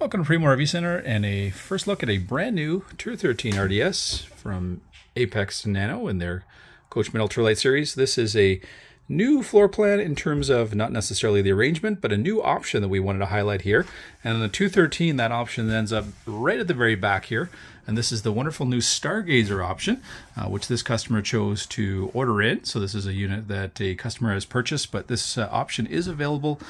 Welcome to Primo RV Center and a first look at a brand new 213 RDS from Apex Nano and their Coachmen Ultralight Series. This is a new floor plan in terms of not necessarily the arrangement, but a new option that we wanted to highlight here. And on the 213, that option ends up right at the very back here. And this is the wonderful new Stargazer option, which this customer chose to order in. So this is a unit that a customer has purchased, but this option is available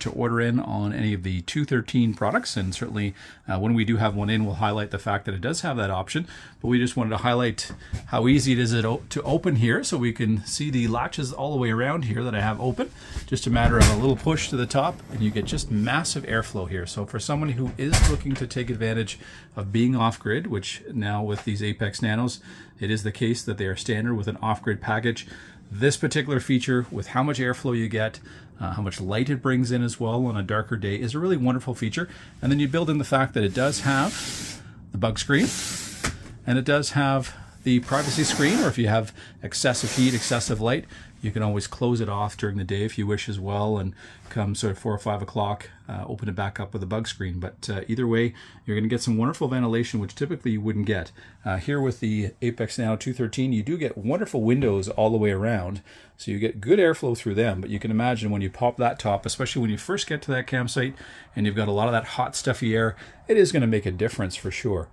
to order in on any of the 213 products. And certainly when we do have one in, we'll highlight the fact that it does have that option. But we just wanted to highlight how easy it is to open here. So we can see the latches all the way around here that I have open. Just a matter of a little push to the top and you get just massive airflow here. So for someone who is looking to take advantage of being off-grid, which now with these Apex Nanos, it is the case that they are standard with an off-grid package. This particular feature, with how much airflow you get, how much light it brings in as well on a darker day, is a really wonderful feature. And then you build in the fact that it does have the bug screen, and it does have the privacy screen, or if you have excessive heat, excessive light, you can always close it off during the day if you wish as well, and come sort of 4 or 5 o'clock, open it back up with a bug screen. But either way, you're going to get some wonderful ventilation, which typically you wouldn't get. Here with the Apex Nano 213, you do get wonderful windows all the way around, so you get good airflow through them. But you can imagine when you pop that top, especially when you first get to that campsite and you've got a lot of that hot, stuffy air, it is going to make a difference for sure.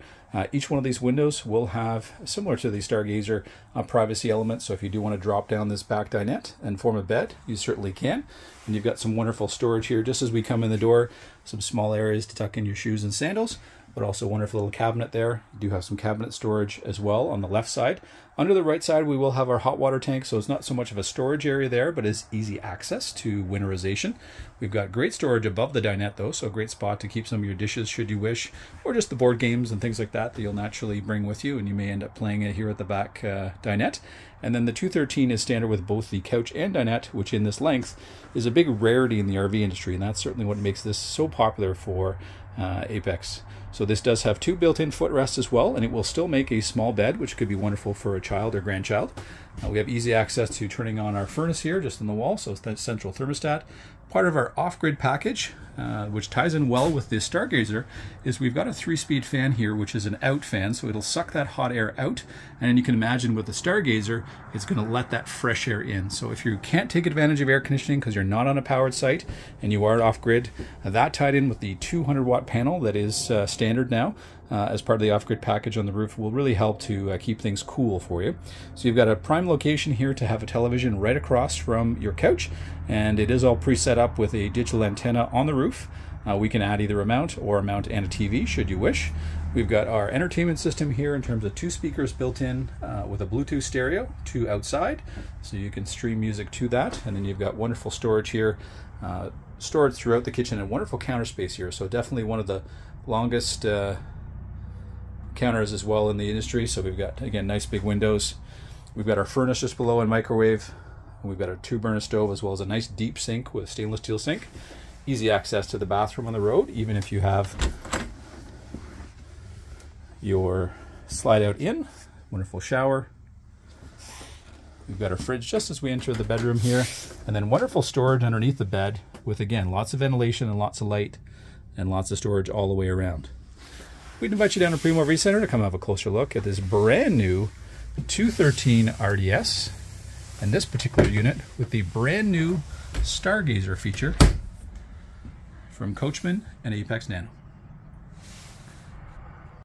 Each one of these windows will have, similar to the Stargazer, privacy element. So if you do want to drop down this back dinette and form a bed, you certainly can. And you've got some wonderful storage here just as we come in the door, some small areas to tuck in your shoes and sandals, but also a wonderful little cabinet there. You do have some cabinet storage as well on the left side. Under the right side, we will have our hot water tank, so it's not so much of a storage area there, but is easy access to winterization. We've got great storage above the dinette though, so a great spot to keep some of your dishes should you wish, or just the board games and things like that that you'll naturally bring with you, and you may end up playing it here at the back dinette. And then the 213 is standard with both the couch and dinette, which in this length is a big rarity in the RV industry, and that's certainly what makes this so popular for Apex. So this does have two built-in footrests as well, and it will still make a small bed, which could be wonderful for a child or grandchild. We have easy access to turning on our furnace here just on the wall, so it's that central thermostat. Part of our off-grid package, which ties in well with this Stargazer, is we've got a 3-speed fan here, which is an out fan, so it'll suck that hot air out, and you can imagine with the Stargazer, it's going to let that fresh air in. So if you can't take advantage of air conditioning because you're not on a powered site and you are off-grid, that tied in with the 200-watt panel that is standard now, as part of the off-grid package on the roof, will really help to keep things cool for you. So you've got a prime location here to have a television right across from your couch, and it is all preset up with a digital antenna on the roof. We can add either a mount or a mount and a TV should you wish. We've got our entertainment system here in terms of 2 speakers built in with a Bluetooth stereo, 2 outside, so you can stream music to that. And then you've got wonderful storage here, storage throughout the kitchen, and wonderful counter space here. So definitely one of the longest counters as well in the industry. So we've got, again, nice big windows. We've got our furnace just below and microwave. We've got our 2-burner stove as well as a nice deep sink with stainless steel sink. Easy access to the bathroom on the road, even if you have your slide out in. Wonderful shower. We've got our fridge just as we enter the bedroom here, and then wonderful storage underneath the bed with, again, lots of ventilation and lots of light and lots of storage all the way around. We'd invite you down to Primo RV Center to come have a closer look at this brand new 213 RDS and this particular unit with the brand new Stargazer feature from Coachmen and Apex Nano.